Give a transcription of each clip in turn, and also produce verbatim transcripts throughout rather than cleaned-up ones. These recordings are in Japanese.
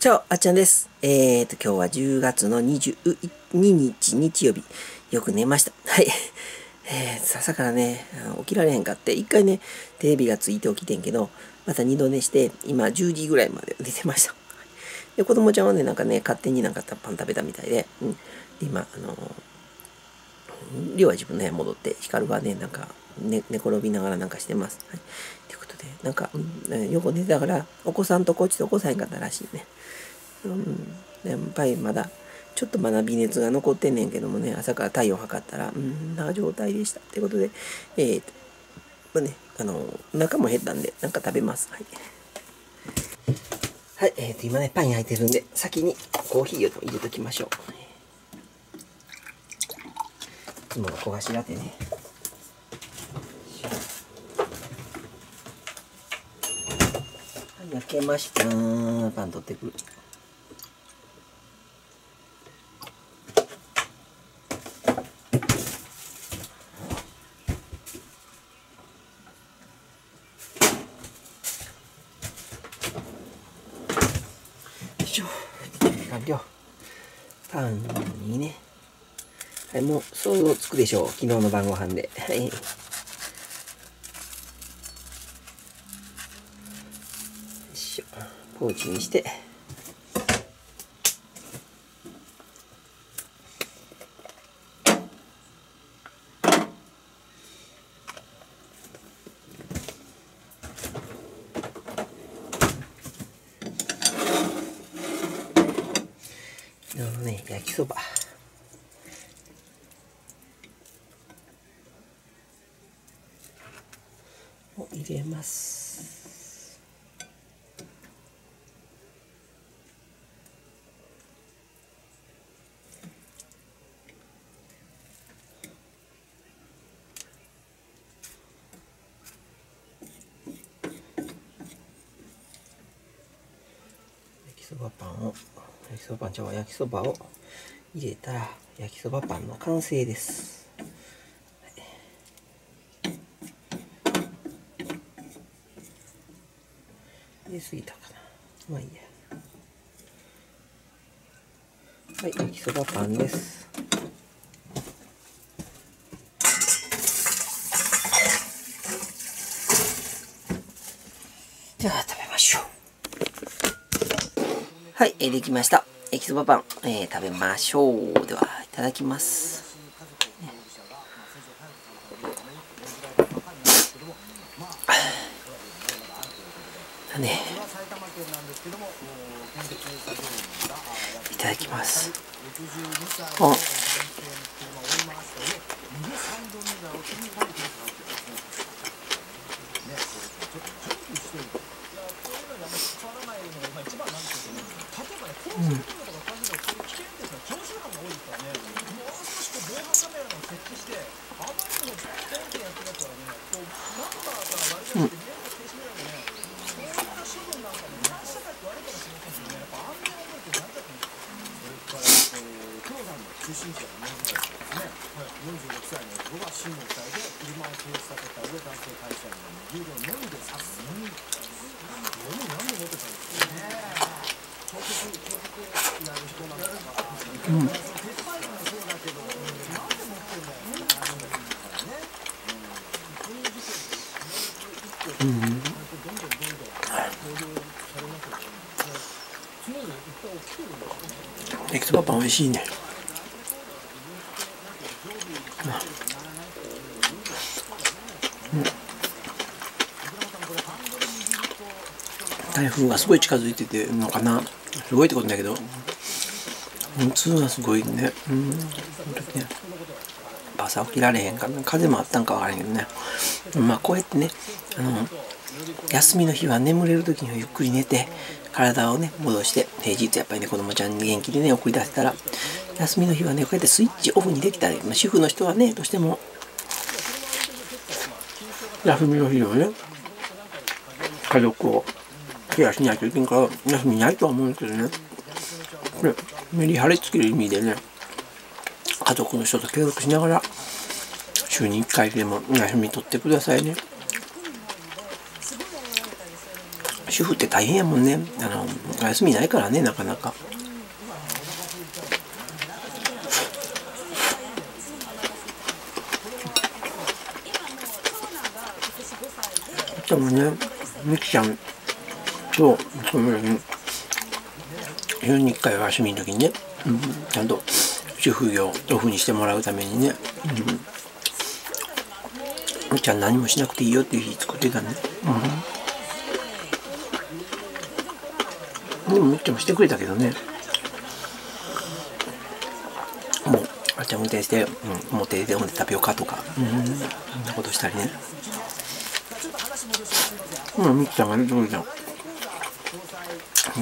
チャオ、あっちゃんです。えーと、今日はじゅうがつのにじゅうににち日曜日。よく寝ました。はい。えー、朝からね、起きられへんかって、一回ね、テレビがついて起きてんけど、また二度寝して、今じゅうじぐらいまで寝てました。で、子供ちゃんはね、なんかね、勝手になんかパン食べたみたいで、うん。で今、あのー、りょうは自分の部屋戻って、ヒカルはね、なんか、ね、寝転びながらなんかしてます。はい。ということで、なんか、うん、横寝てたから、お子さんとこっちとお子さんがいたらしいね。うん、やっぱりまだちょっとまだ微熱が残ってんねんけどもね、朝から体温測ったらうんな状態でしたってことで、えーとまあね、あのお腹も減ったんでなんか食べます。はい、はい、えーと今ねパン焼いてるんで先にコーヒーを入れときましょう。いつもの焦がしラテね。焼けました。パン取ってくる。パンにね、はい、もう想像つくでしょう、昨日の晩ご飯で。はい。ポーチにして、あのね、焼きそば。を入れます。焼きそばパンを、焼きそばパンちゃう、焼きそばを入れたら焼きそばパンの完成です。はい、で、過ぎたかな。まあいいや。はい、焼きそばパンです。じゃあ食べましょう。はい、えー、できました。焼きそばパン、えー、食べましょう。では、いただきます。ね、だね。いただきます。あ。うん、うん、焼きそばパン美味しいね。うん、台風がすごい近づいててるのかな、すごいってことだけど。熱がすごいね。うん。朝起きられへんから、風もあったんかわからへんけどね。まあこうやってね、あの休みの日は眠れる時にはゆっくり寝て体をね戻して、平日やっぱりね子供ちゃんに元気でね送り出せたら、休みの日はねこうやってスイッチオフにできたら、まあ、主婦の人はねどうしても休みの日はね家族をケアしないといけんから休みないとは思うんですけどね。これメリハリつける意味でね、家族の人と協力しながら週にいっかいでも休み取ってくださいね。主婦って大変やもんね。あのお休みないからね、なかなか。でもね、みきちゃんと週にいっかいは休みの時にね、うん、ちゃんと主婦業をオフにしてもらうためにね、みきちゃん何もしなくていいよっていう日作ってたんで、うん、でもみっちゃんもしてくれたけどね、もうあっちゃん運転して、うん、もう手で飲んで食べようかとか、うん、そんなことしたりね。今みっちゃんがね、どうじゃん、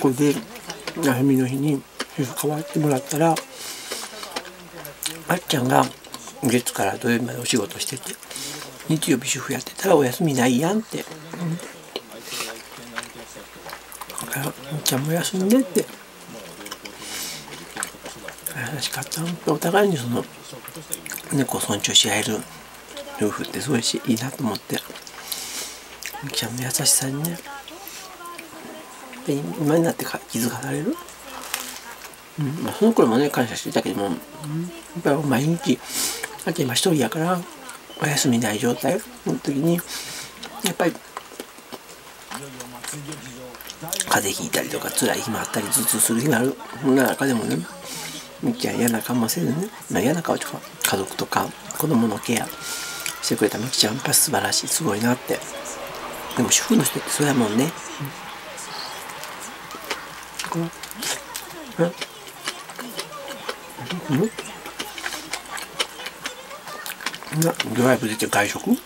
これで休みの日に主婦代わってもらったら、あっちゃんが月から土曜日までお仕事してて、日曜日主婦やってたらお休みないやんって、うん、だからみっちゃんも休んでって優しかったの。お互いにその猫を尊重し合える夫婦ってすごいしいいなと思って、みきちゃんの優しさにね、で今になって気づかされる、うん、まあ、その頃もね感謝してたけども、うん、やっぱり毎日あと今一人やからお休みない状態の時にやっぱり風邪ひいたりとか辛い日もあったり頭痛する日がある、そんな中でもねみきちゃん嫌な顔もせずね、まあ、嫌な顔とか家族とか子供のケアしてくれたみきちゃんやっぱ素晴らしい、すごいなって。でも主婦の人ってそうやもんね。ドライブ出て外食、うん、あ、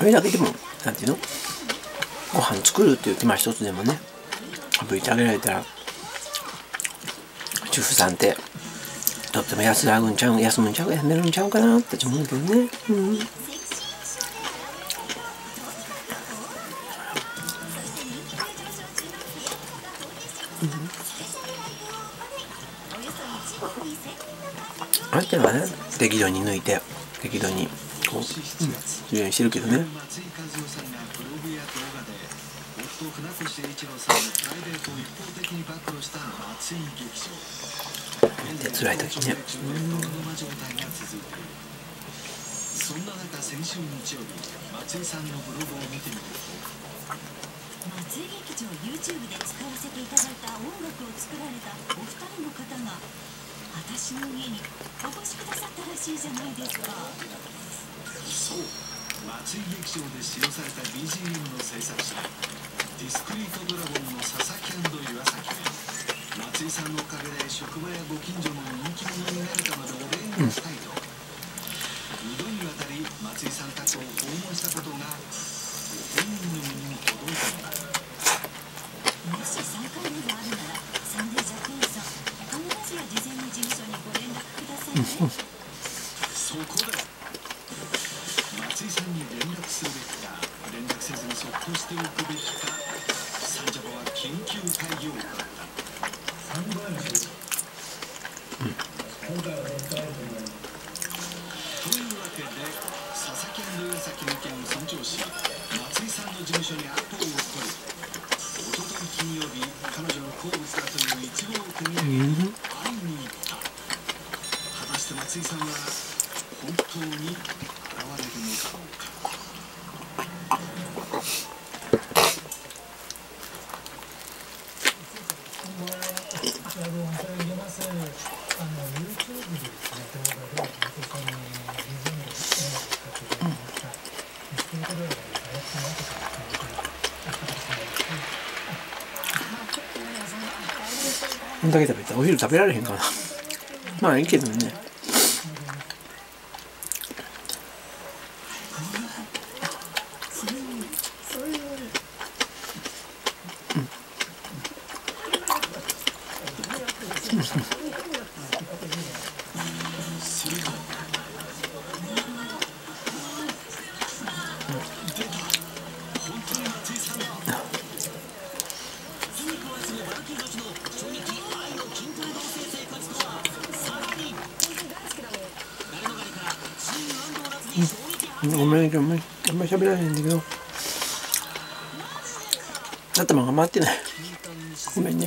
あれだけでもなんていうの、ご飯作るっていう手間一つでもね省いてあげられたら主婦さんってとっても安らぐんちゃう、休むんちゃう、休めるんちゃうかなって思うけどね。うん、あっちゃんはね適度に抜いて適度にこうするようにしてるけどね、で辛い時ね、そんな中先週日曜日、松井さんのブログを見てみると、松井劇場 ユーチューブ で使わせていただいた音楽を作られたお二人の方が私の家にお越しくださったらしいじゃないですか。そう、松井劇場で使用された ビージーエム の制作者ディスクリートドラゴンの佐々木&岩崎が、松井さんのおかげで職場やご近所の人気者になれたのでお礼にしたいと、うん、にどにわたり松井さんたちを訪問したことが本人の耳に届いたのだ。もしさんかいめがあるならサンデージャクエンさん必ずや事前に事務所にご連絡くださいね。そこで松井さんに連絡するべきか連絡せずにそっとしておくべきか、サンジャポは緊急会議を行った。うん、というわけで佐々木&岩崎の意見を尊重し、松井さんの事務所にアポを取り、おととい金曜日、彼女の好物だというイチゴを手に入れ会いに行った。果たして松井さんは本当に現れるのだろうか。こんだけ食べたらお昼食べられへんかなまあいいけどね。ごめん、あんまりしゃべられへんだけど、頭が回ってない。ごめんね。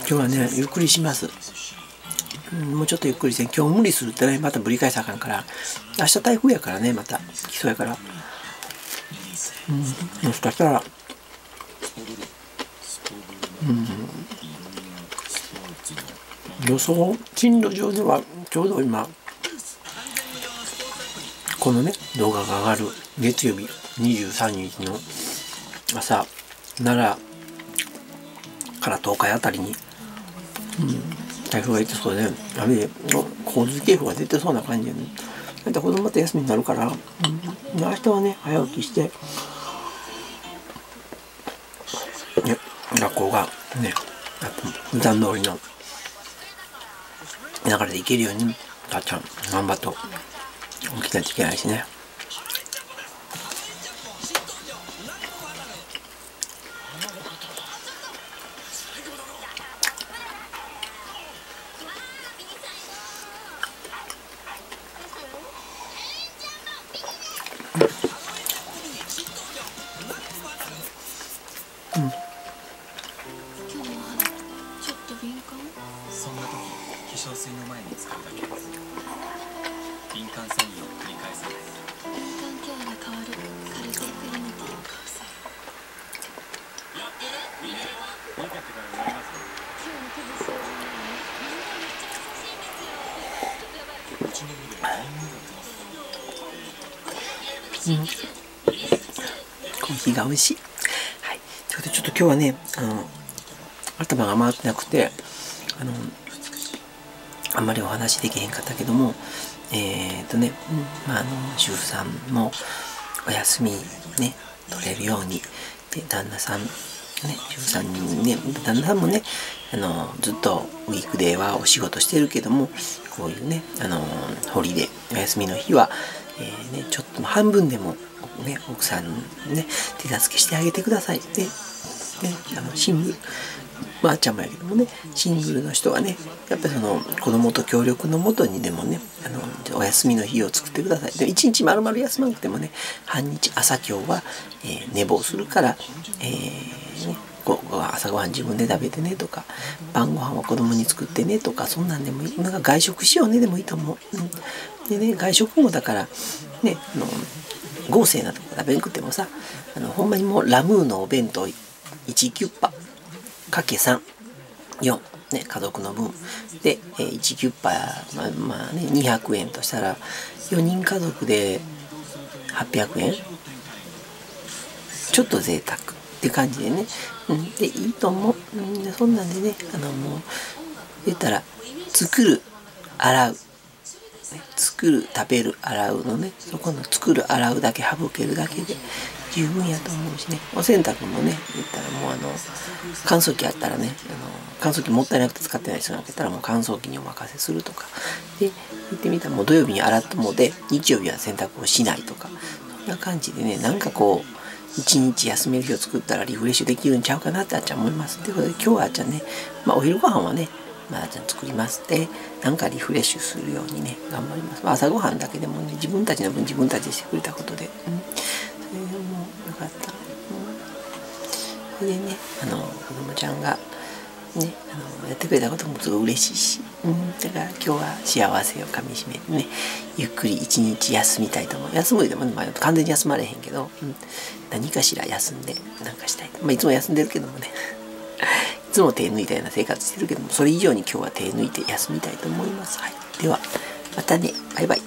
今日はねゆっくりします、うん、もうちょっとゆっくりして、今日無理するってねまたぶり返さあかんから、明日台風やからねまた来そうやから、うん、もしかしたらうん予想進路上ではちょうど今このね動画が上がる月曜日にじゅうさんにちの朝奈良から東海あたりに、うん、台風が出てそうで、ね、雨で洪水警報が出てそうな感じで、ね、だいたい子供って休みになるから、うん、明日はね早起きして学校がね普段通りの流れで行けるようにたっちゃん頑張って起きないといけないしね。うん、コーヒーが美味しい。はい、ということでちょっと今日はねあの頭が回ってなくてあのあんまりお話できへんかったけども、えー、っとね、うん、まあ、あの主婦さんもお休みね取れるようにで、旦那さんね主婦さんにね旦那さんもねあのずっとウィークデーはお仕事してるけども、こういうねあのホリデーお休みの日はえーね、ちょっと半分でも、ね、奥さんね手助けしてあげてください。で、ね、あのシングルまあ、あっちゃんもやけどもねシングルの人はねやっぱりその子供と協力のもとにでもねあのお休みの日を作ってください。で一日丸々休まなくてもね半日朝今日は、えー、寝坊するから、えーね、ごご朝ごはん自分で食べてねとか晩ごはんは子供に作ってねとかそんなんでもいい、なんか外食しようねでもいいと思う。うんでね、外食もだからねあの豪勢なとこ食べんくてもさあのほんまにもうラムーのお弁当いちキュッパかけさんじゅうよん、ね、家族の分でいちキュッパ、まあまあね、にひゃくえんとしたらよにん家族ではっぴゃくえんちょっと贅沢って感じでね、うん、でいいと思う、うん、そんなんでねあのもう言ったら作る洗う作る食べる洗うのねそこの作る洗うだけ省けるだけで十分やと思うしね、お洗濯もね言ったらもうあの乾燥機あったらねあの乾燥機もったいなくて使ってない人がいたらもう乾燥機にお任せするとかで言ってみたらもう土曜日に洗ってもで日曜日は洗濯をしないとかそんな感じでねなんかこう一日休める日を作ったらリフレッシュできるんちゃうかなってあっちゃん思います。ということで今日はあっちゃんね、まあ、お昼ご飯はねまあ、あっちゃん作りますってなんかリフレッシュするようにね頑張ります、まあ、朝ごはんだけでもね自分たちの分自分たちでしてくれたことで、うん、それでもよかった、うん、それでねあの子供ちゃんがねあのやってくれたこともすごい嬉しいし、うん、だから今日は幸せをかみしめてねゆっくり一日休みたいと思う。休むでも、ねまあ、完全に休まれへんけど、うん、何かしら休んでなんかしたい、まあ、いつも休んでるけどもねいつも手抜いたような生活してるけどもそれ以上に今日は手抜いて休みたいと思います、はい、ではまたねバイバイ。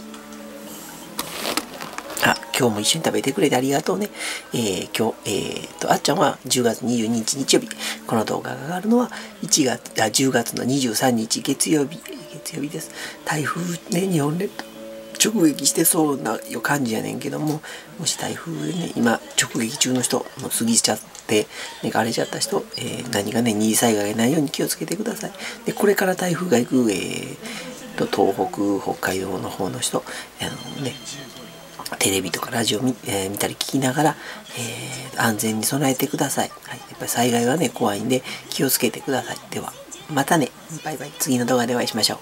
あ今日も一緒に食べてくれてありがとうね、えー、今日、えー、とあっちゃんはじゅうがつにじゅうににち日曜日この動画が上がるのはいちがつあじゅうがつのにじゅうさんにち月曜日月曜日です。台風ね日本列島直撃してそうな感じやねんけどももし台風ね今直撃中の人もう過ぎちゃってでね、荒れちゃった人、えー、何がね二次災害がないように気をつけてください。でこれから台風が行く、えー、と東北北海道の方の人あの、ね、テレビとかラジオ見、えー、見たり聞きながら、えー、安全に備えてください、はい、やっぱり災害はね怖いんで気をつけてください。ではまたねバイバイ次の動画でお会いしましょう。